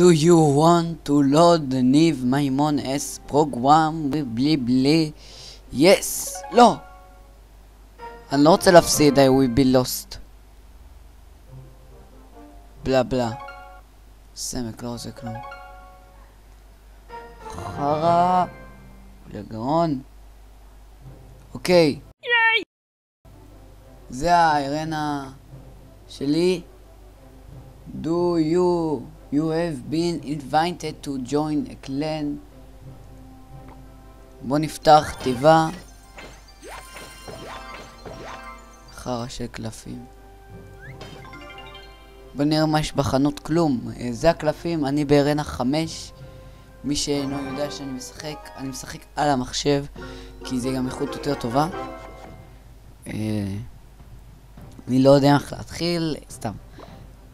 Do you want to load Niv Maimon's program? בלי בלי. Yes. לא. אני לא רוצה להפסיד, I will be lost. בלה בלה. סמק, לא עושה כלום. חרא. לגרון. אוקיי. ייי! זה האירנה שלי. Do you... You have been invited to join a clan. בוא נפתח תיבה. חרא של קלפים. בוא נראה מה יש בחנות, כלום. זה הקלפים, אני בארנה 5. מי שאינו יודע שאני משחק, אני משחק על המחשב, כי זה גם איכות יותר טובה. אני לא יודע איך להתחיל, סתם.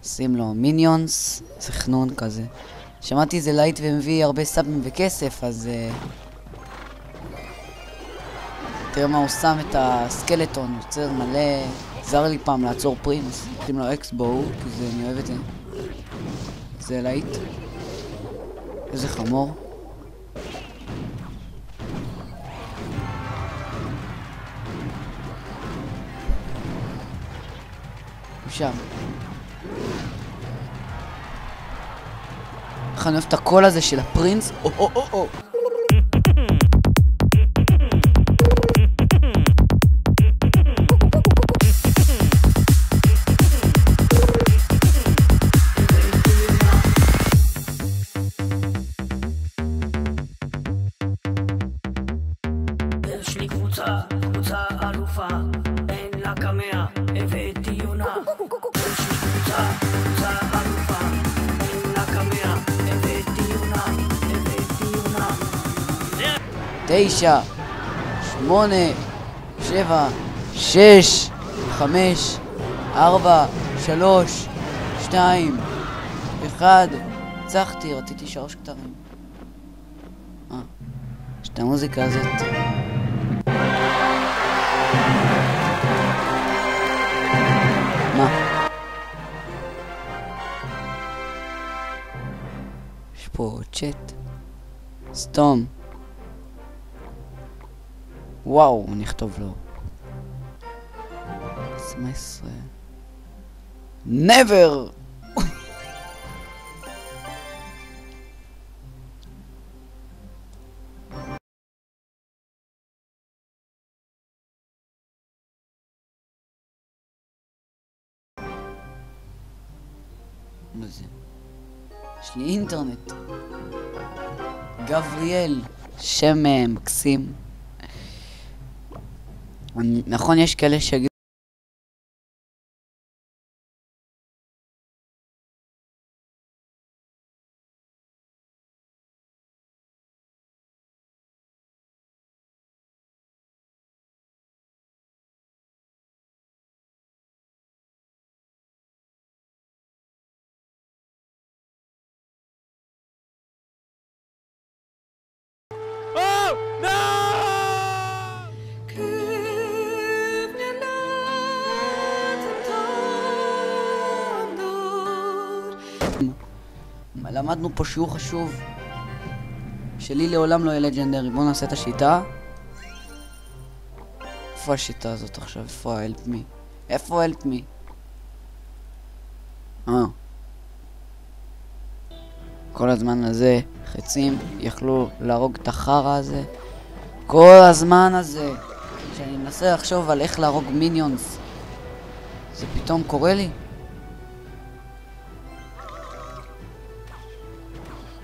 שים לו מיניונס, סכנון כזה. שמעתי זה לייט ומביא הרבה סאבים וכסף, אז... תראה מה הוא שם את הסקלטון, יוצר מלא... עזר לי פעם לעצור פרינס. שים לו אקסבו, כי זה, אני אוהב את זה. זה לייט. איזה חמור. שם. איך אני אוהב את הקול הזה של הפרינס? או או או או! יש לי קבוצה, קבוצה אלופה, אין לה קמיה, הבאתי יונה. יש לי קבוצה, קבוצה אלופה, אין לה קמיה, הבאתי יונה, הבאתי יונה. 9, 8, 7, 6, 5, 4, 3, 2, 1. הצלחתי, רציתי 3 כתרים. יש את המוזיקה הזאת. יש פה צ'אט. סתום. וואו, נכתוב לו. סמס. נבר! יש לי אינטרנט. גבריאל, שם מקסים. נכון, יש כאלה שיגידו למדנו פה שיעור חשוב שלי לעולם לא יהיה לג'נדרי. בואו נעשה את השיטה. איפה השיטה הזאת עכשיו? איפה ה-help me? איפה ה-help me? כל הזמן הזה חצים יכלו להרוג את החרא הזה, כל הזמן הזה שאני מנסה לחשוב על איך להרוג מיניונס, זה פתאום קורה לי.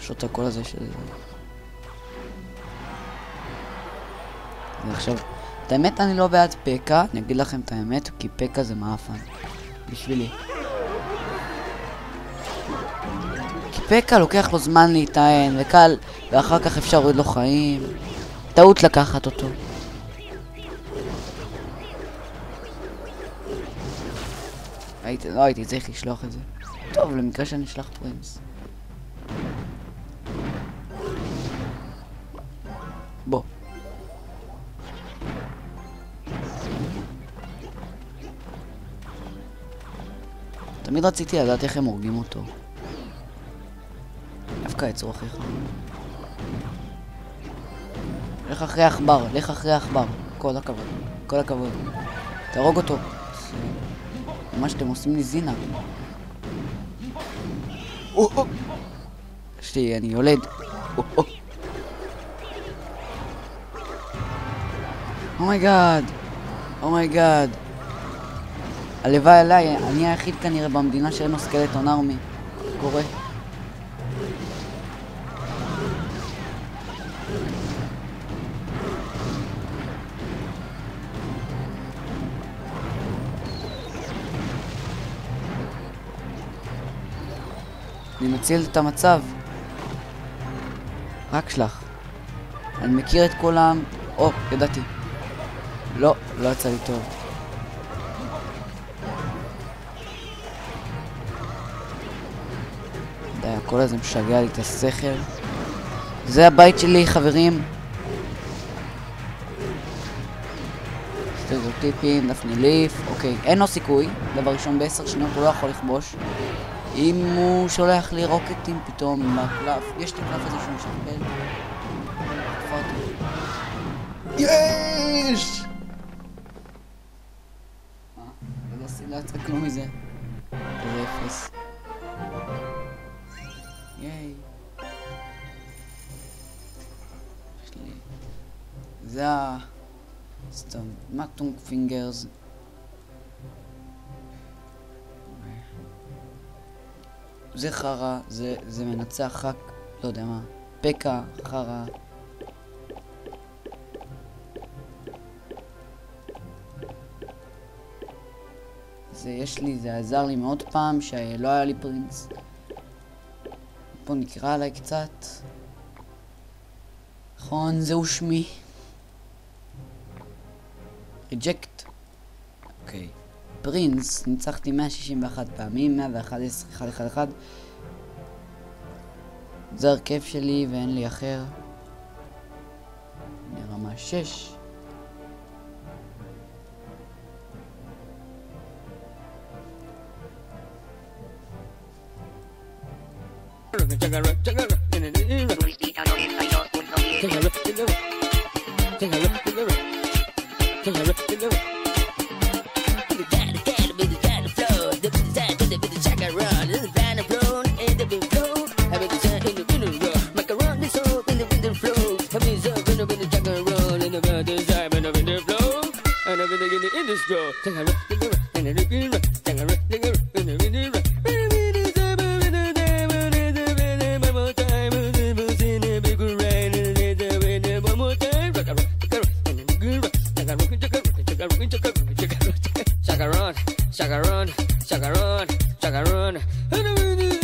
פשוט הקול הזה של... ועכשיו, את האמת אני לא בעד פקה, אני אגיד לכם את האמת, כי פקה זה מאפן בשבילי, כי פקה לוקח לו זמן להיטען וקל, ואחר כך אפשר עוד לו חיים. טעות לקחת אותו. לא הייתי צריך לשלוח את זה. טוב, למקרה שאני אשלח פרינס. בוא. תמיד רציתי לדעת איך הם הורגים אותו. דווקא יצור אחריך. לך אחרי עכבר, לך אחרי עכבר. כל הכבוד, כל הכבוד. תהרוג אותו. מה שאתם עושים לי זינה. שתי, אני יולד. אומייגאד. אומייגאד. הלוואי עליי, אני היחיד כנראה במדינה שאין לו סקלטון ארמי. קורה. אני מציל את המצב. רק שלח. אני מכיר את כולם. ידעתי. לא, לא יצא לי טוב. די, הכל הזה משגע לי את השכל. זה הבית שלי, חברים. סטריאוטיפים, דפני ליף. אוקיי, אין לו סיכוי. דבר ראשון, ב10 שניות הוא לא יכול לכבוש. אם הוא שולח לי רוקטים פתאום עם הקלף, יש את הקלף הזה שהוא משקבל. יש! לא סילצה כלום מזה. זה 0. ייי. זה ה... סתם, מטונג פינגרס. זה חרה, זה מנצח חק, לא יודע מה, פקה, חרה. זה יש לי, זה עזר לי מאוד פעם שלא היה לי פרינס. פה נקרא עליי קצת. נכון, זהו שמי. ריג'קט. אוקיי. פרינס, ניצחתי 161 פעמים, 111, 111. זה הרכב שלי ואין לי אחר. לרמה 6. Chacarón, chacarón, chacarón, chacarón.